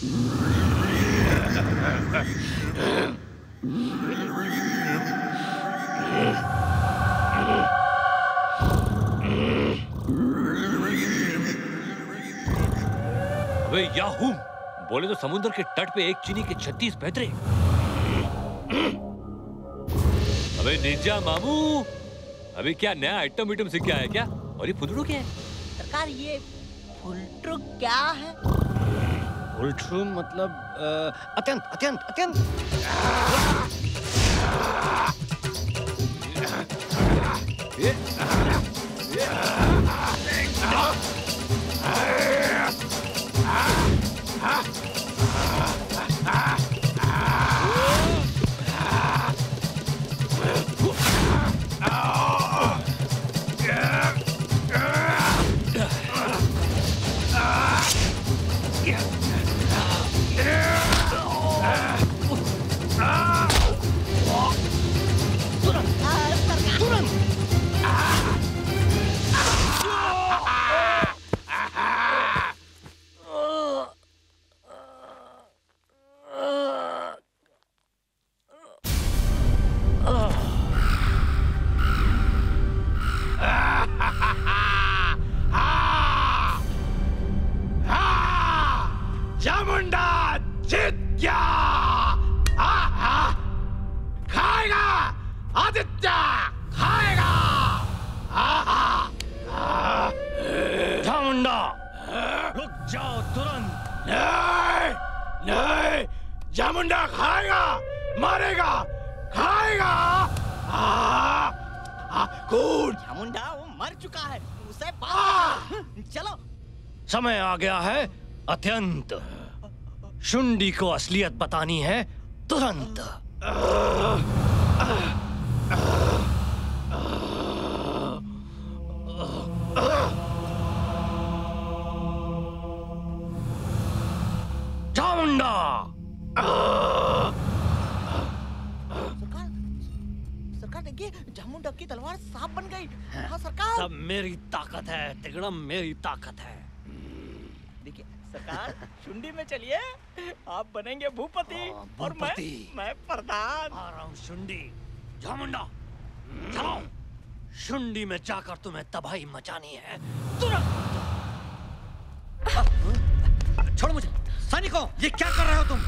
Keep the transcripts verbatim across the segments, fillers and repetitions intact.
अबे याहूम बोले तो समुद्र के तट पे एक चीनी के छत्तीस पैतरे। अबे निंजा मामू, अभी क्या नया आइटम विटम सीख के आया क्या? और ये फुलटू क्या है? सरकार ये फुलटू क्या है? फुलटू मतलब अत्यंत अत्यंत अत्यंत। अत्यंत शुंडी को असलियत बतानी है तुरंत। चामुंडा सरकार सरकार देखिए चामुंडा की तलवार सांप बन गई। हाँ सरकार सब मेरी ताकत है तिगड़म, मेरी ताकत है। सरकार शुंडी में चलिए, आप बनेंगे भूपति और मैं मैं प्रधान। आ रहा हूँ शुंडी, जामुंडा चलो शुंडी में जाकर तुम्हें तबाही मचानी है तुरंत। छोड़ो मुझे, सैनिकों ये क्या कर रहे हो तुम?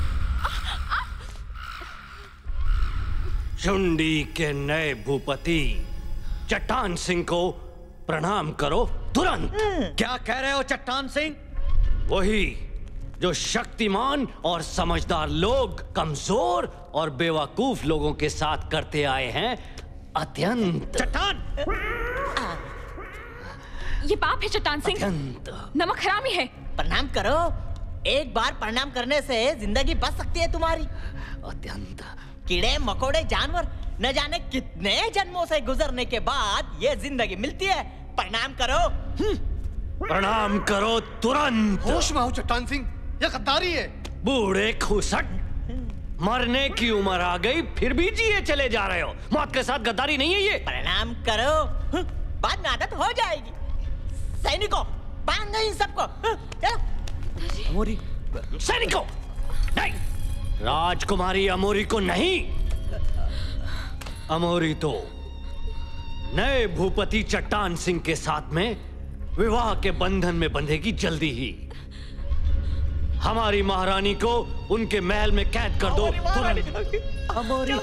शुंडी के नए भूपति चट्टान सिंह को प्रणाम करो तुरंत। क्या कह रहे हो चट्टान सिंह? वही जो शक्तिमान और समझदार लोग कमजोर और बेवकूफ लोगों के साथ करते आए हैं अत्यंत। चट्टान ये पाप है चट्टान सिंह, नमक हरामी है। प्रणाम करो, एक बार प्रणाम करने से जिंदगी बच सकती है तुम्हारी। अत्यंत कीड़े मकोड़े जानवर न जाने कितने जन्मों से गुजरने के बाद ये जिंदगी मिलती है। प्रणाम करो, प्रणाम करो तुरंत। होश में आओ चट्टान सिंह, यह गद्दारी है। बूढ़े खुसट, मरने की उम्र आ गई फिर भी जिए चले जा रहे हो। मौत के साथ गद्दारी नहीं है ये। प्रणाम करो, बाद में आदत हो जाएगी। सैनिकों बांध दो इन सबको। अमोरी सैनिकों नहीं, राजकुमारी अमोरी को नहीं। अमोरी तो नए भूपति चट्टान सिंह के साथ में विवाह के बंधन में बंधेगी। जल्दी ही हमारी महारानी को उनके महल में कैद कर दो तुरंत। अमोरी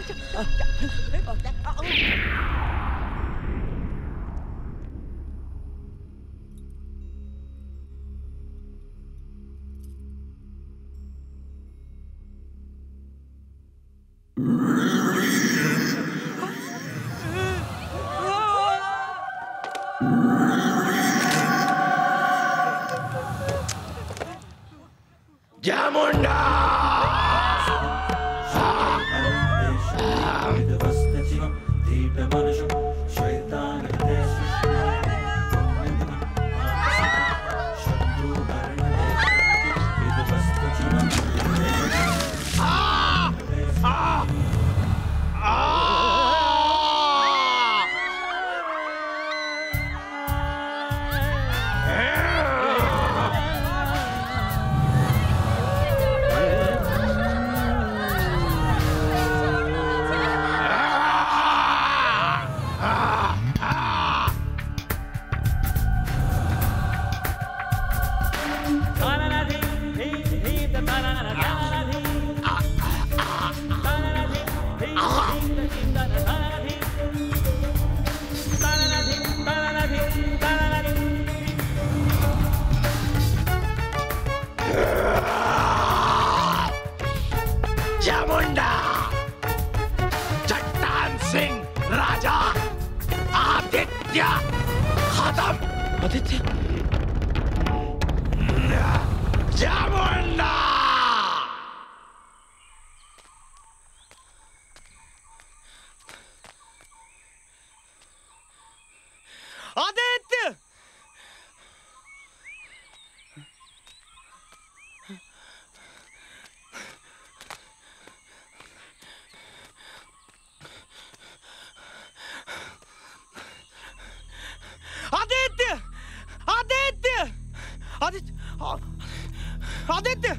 आदित्य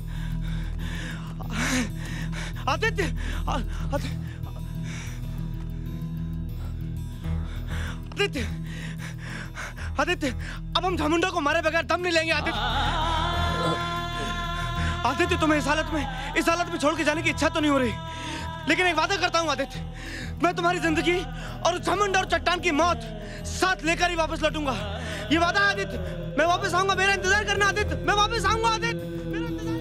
आदित्य आदित्य आदित्य अब हम चामुंडा को मारे बगैर दम नहीं लेंगे। आदित्य आदित्य तुम्हें इस हालत में इस हालत में छोड़ के जाने की इच्छा तो नहीं हो रही, लेकिन एक वादा करता हूँ आदित्य, मैं तुम्हारी जिंदगी और चामुंडा और चट्टान की मौत साथ लेकर ही वापस लौटूंगा। ये वादा है आदित्य, मैं वापस आऊंगा, मेरा इंतजार करना आदित्य, मैं वापस आऊंगा आदित्य, मेरा इंतजार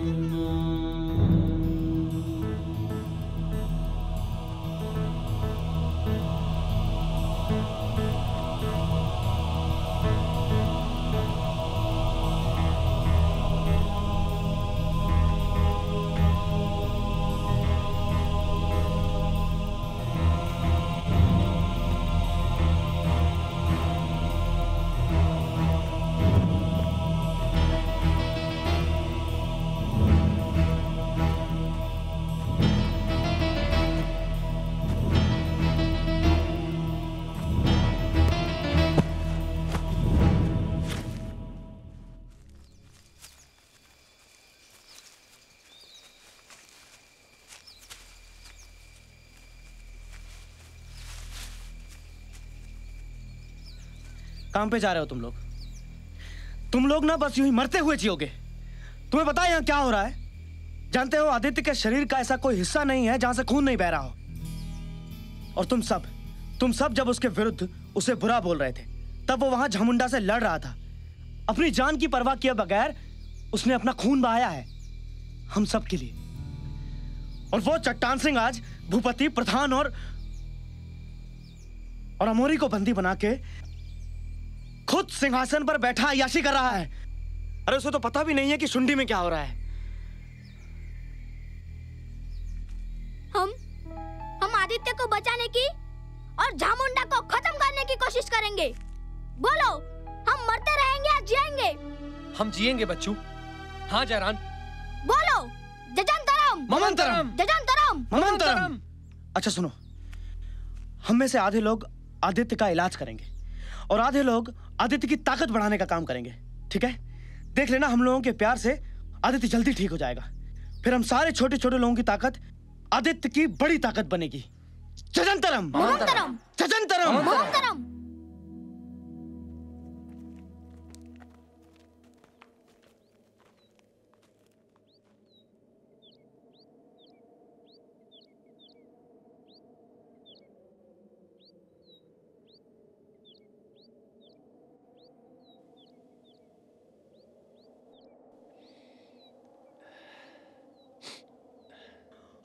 काम पे जा रहे हो तुम लोग, तुम लोग ना बस यूं ही मरते हुए जियोगे। तुम्हें पता है यहाँ क्या हो रहा है? जानते हो आदित्य के शरीर का ऐसा कोई हिस्सा नहीं है जहां से खून नहीं बह रहा हो। और तुम सब तुम सब जब उसके विरुद्ध उसे बुरा बोल रहे थे, तब वो वहां जामुंडा से लड़ रहा था। अपनी जान की परवाह किए बगैर उसने अपना खून बहाया है हम सब के लिए। और वो चट्टान सिंह आज भूपति प्रधान और, और अमोरी को बंदी बना के खुद सिंहासन पर बैठा अय्याशी कर रहा है। अरे उसे तो पता भी नहीं है कि शुंडी में क्या हो रहा है। हम हम आदित्य को बचाने की और जामुंडा को खत्म करने की कोशिश करेंगे। बोलो, हम मरते रहेंगे या जिएंगे? हम जिएंगे बच्चू। हाँ जयरान, बोलो जजंतरम ममंतरम, जजंतरम ममंतरम। अच्छा सुनो, हम में से आधे लोग आदित्य का इलाज करेंगे और आधे लोग आदित्य की ताकत बढ़ाने का काम करेंगे, ठीक है? देख लेना, हम लोगों के प्यार से आदित्य जल्दी ठीक हो जाएगा। फिर हम सारे छोटे छोटे लोगों की ताकत आदित्य की बड़ी ताकत बनेगी। जजंतरम ममंतरम, जजंतरम ममंतरम।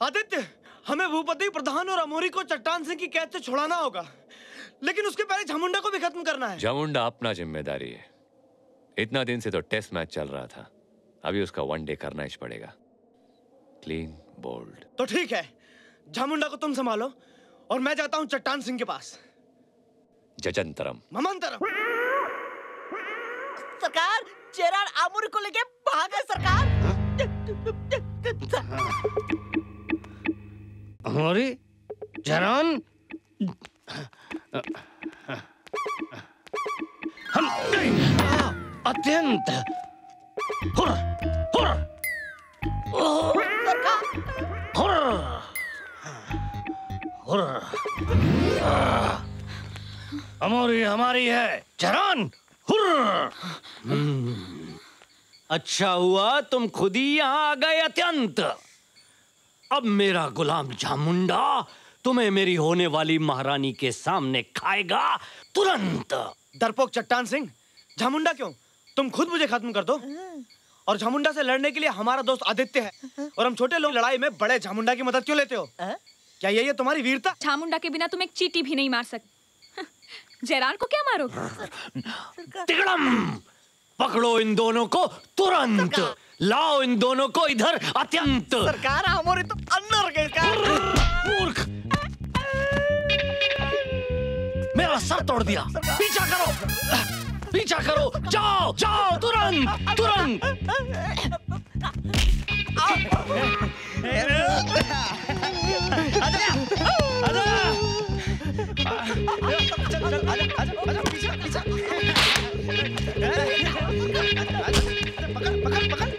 आदित्य, हमें भूपति प्रधान और अमोरी को चट्टान सिंह की कैद से छुड़ाना होगा, लेकिन उसके पहले जामुंडा को भी खत्म करना है। जामुंडा अपना जिम्मेदारी है। इतना दिन से तो टेस्ट मैच चल रहा था, अभी उसका वनडे करना ही पड़ेगा। Clean bowled. तो ठीक है, जामुंडा को तुम संभालो और मैं जाता हूँ चट्टान सिंह के पास। जजंतरम ममंतरम। सरकार, जेरान अमोरी को लेके भागा सरकार। अमोरी, जरान, हम अत्यंत हुर हुर हुर हुर। अमोरी हमारी है, जरान हुर। अच्छा हुआ तुम खुद ही यहाँ आ गए अत्यंत। अब मेरा गुलाम जामुंडा तुम्हें मेरी होने वाली महारानी के सामने खाएगा तुरंत। डरपोक चट्टान सिंह, जामुंडा क्यों? तुम खुद मुझे खत्म कर दो। और जामुंडा से लड़ने के लिए हमारा दोस्त आदित्य है, और हम छोटे लोग लड़ाई में बड़े जामुंडा की मदद क्यों लेते हो? क्या यही है तुम्हारी वीरता? जामुंडा के बिना तुम एक चींटी भी नहीं मार सकते। जयरान को क्या मारोगे? तिगड़म, पकड़ो इन दोनों को तुरंत, लाओ इन दोनों को इधर अत्यंत। सरकार, हमारे तो अंदर गए। मूर्ख, मेरा सर तोड़ दिया। पीछा करो, पीछा करो, जाओ जाओ तुरंत तुरंत। पकड़ पकड़ पकड़।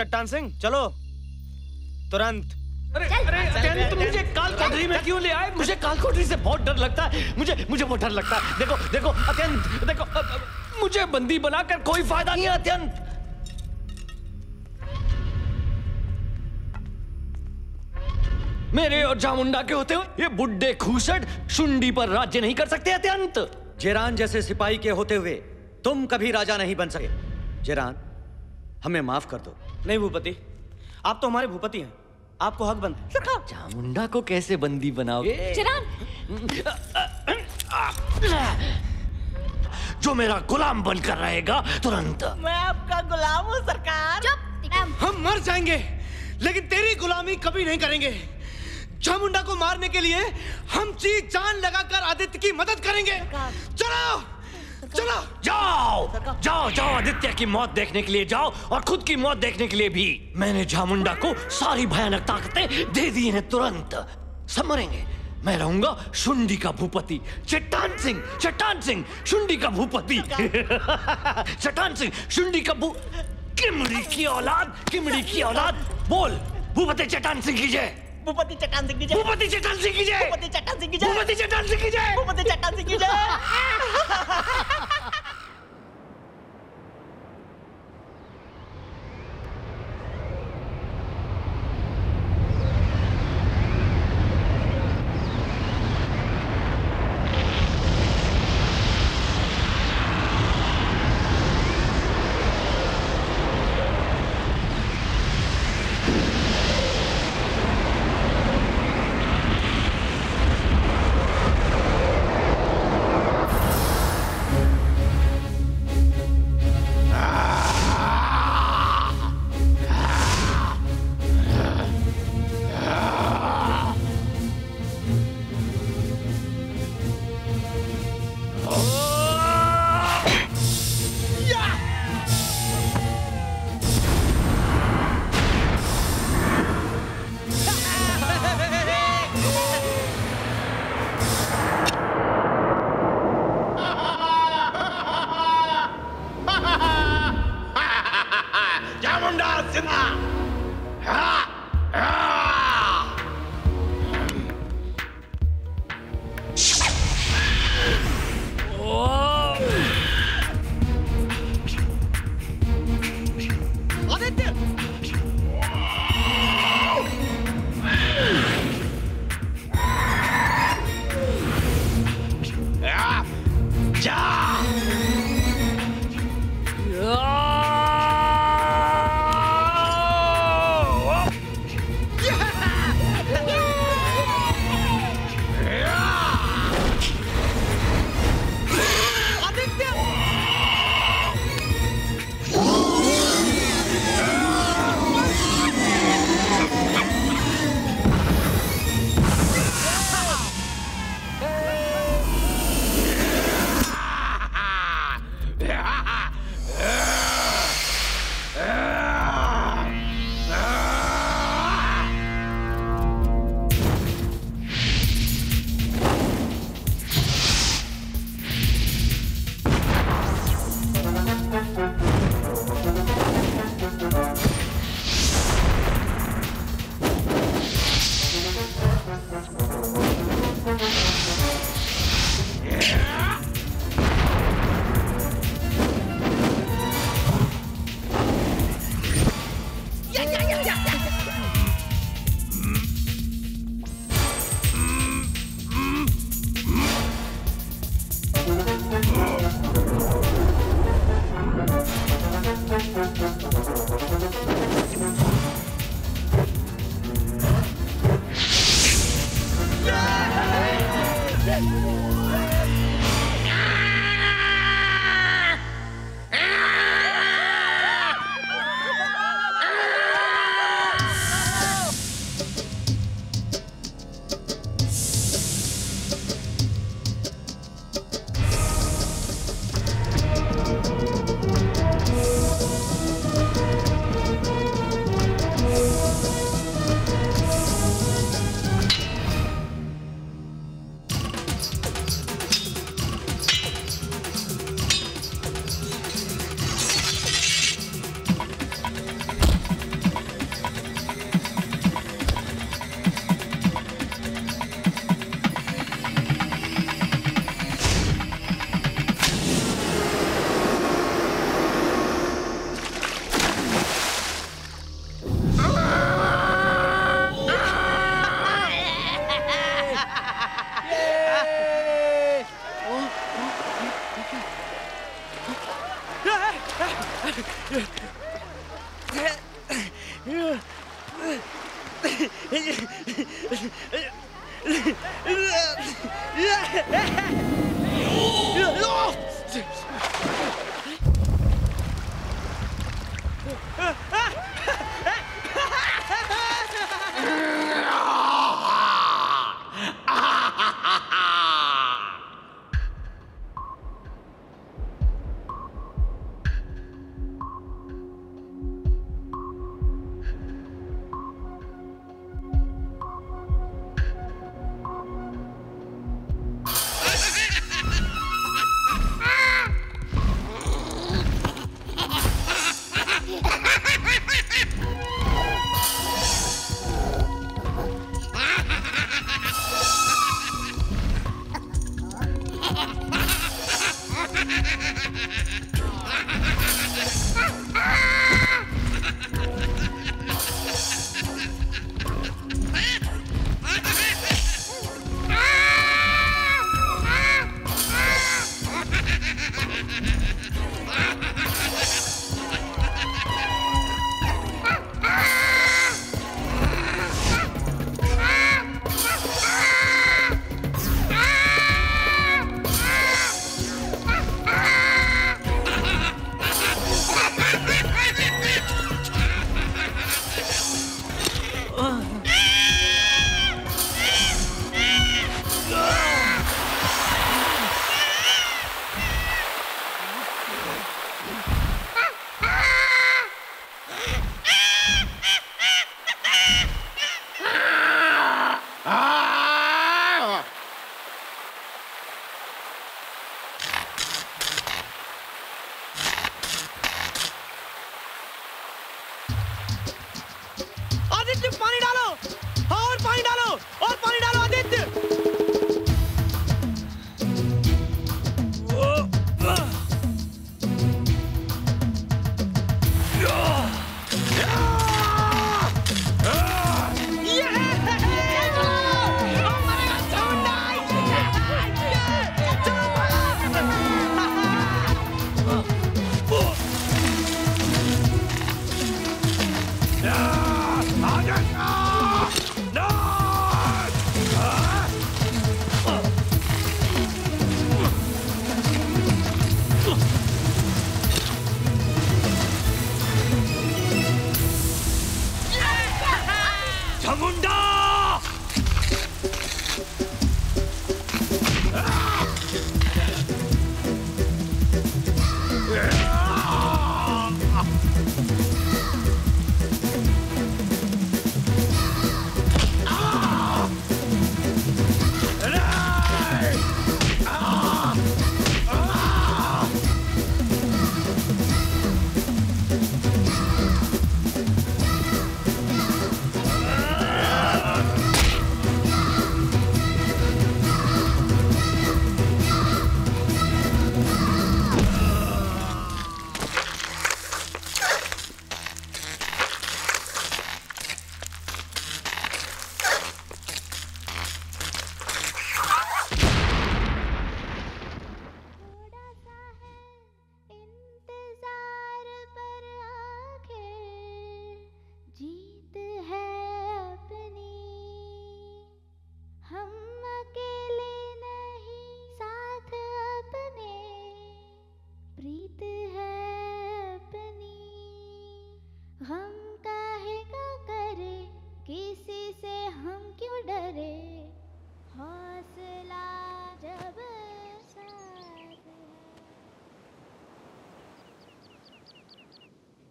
चट्टान सिंह चलो तुरंत। अरे अरे अत्यंत, मुझे काल कोठरी में क्यों ले आए? मुझे काल कोठरी से बहुत डर लगता है, मुझे मुझे बहुत डर लगता है। देखो देखो अत्यंत, देखो मुझे बंदी बनाकर कोई फायदा नहीं है अत्यंत। मेरे और जामुंडा के होते हुए ये बुड्ढे खूसट शुंडी पर राज्य नहीं कर सकते अत्यंत। जेरान जैसे सिपाही के होते हुए तुम कभी राजा नहीं बन सके। जेरान हमें माफ कर दो। नहीं भूपति, आप तो हमारे भूपति हैं, आपको हक बनता है। चामुंडा को कैसे बंदी बनाओगे? जो मेरा गुलाम बनकर रहेगा तुरंत। मैं आपका गुलाम हूँ सरकार। चुप। हम मर जाएंगे लेकिन तेरी गुलामी कभी नहीं करेंगे। चामुंडा को मारने के लिए हम जी जान लगाकर आदित्य की मदद करेंगे। चलो चलो जाओ जाओ जाओ, आदित्य की मौत देखने के लिए जाओ और खुद की मौत देखने के लिए भी। मैंने जामुंडा को सारी भयानक ताकतें दे दी हैं, तुरंत सब मरेंगे। मैं रहूंगा शुंडी का भूपति। चट्टान सिंह चट्टान सिंह शुंडी का भूपति। चट्टान सिंह शुंडी का भू किमड़ी की औलाद, किमड़ी की औलाद। बोल भूपति चट्टान सिंह की जय। भूपति चट्टान सिंह की जय। भूपति चट्टान सिंह की जय। भूपति चट्टान सिंह की जय। भूपति चट्टान सिंह की जय। भूपति चट्टान सिंह की जय।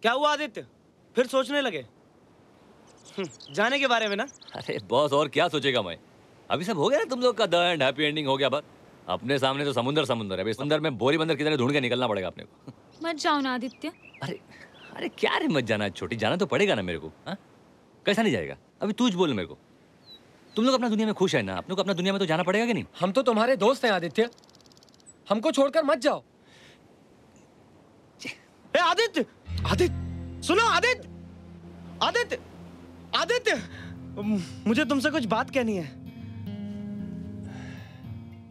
क्या हुआ आदित्य? फिर सोचने लगे जाने के बारे में ना? अरे बॉस और क्या सोचेगा मैं? अभी सब हो गया ना तुम लोग का द एंड हैप्पी एंडिंग हो गया बस। अपने सामने तो समुंदर समुंदर है। अभी समुंदर में बोरी बंदर किधर ढूंढ के निकलना पड़ेगा अपने को। मत जाओ ना आदित्य। अरे अरे क्या रे मत जाना छोटी, जाना तो पड़ेगा ना मेरे को। हाँ कैसा नहीं जाएगा? अभी तू बोल मेरे को, तुम लोग अपना दुनिया में खुश है ना, अपने को अपना दुनिया में तो जाना पड़ेगा कि नहीं? हम तो तुम्हारे दोस्त हैं आदित्य, हमको छोड़कर मत जाओ। आदित्य आदित्य सुनो, आदित्य आदित्य आदित्य मुझे तुमसे कुछ बात कहनी है।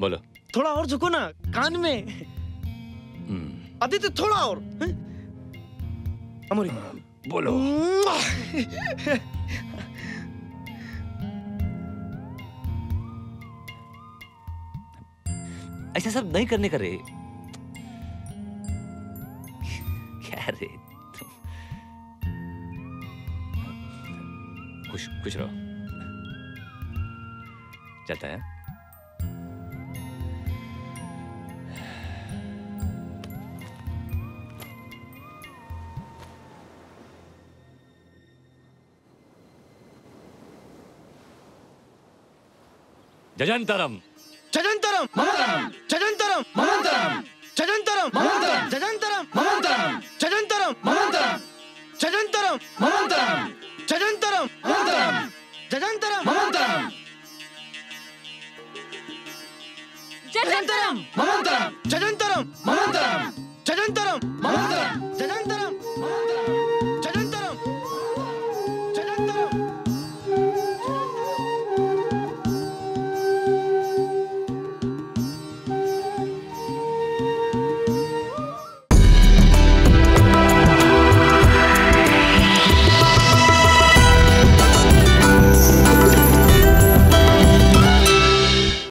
बोलो। थोड़ा और झुको ना कान में। आदित्य थोड़ा और। अमोरी बोलो। ऐसा सब नहीं करने का रे। क्या रे तुम? खुश खुश रहो। चलता है जजंतरम जजंतरम ममंतरम जजंतरम ममंतरम जजंतरम ममंतरम जजंतरम ममंतरम जजंतरम ममंतरम जजंतरम ममंतरम जजंतरम ममंतरम जजंतरम ममंतरम जजंतरम ममंतरम जजंतरम ममंतरम जजंतरम ममंतरम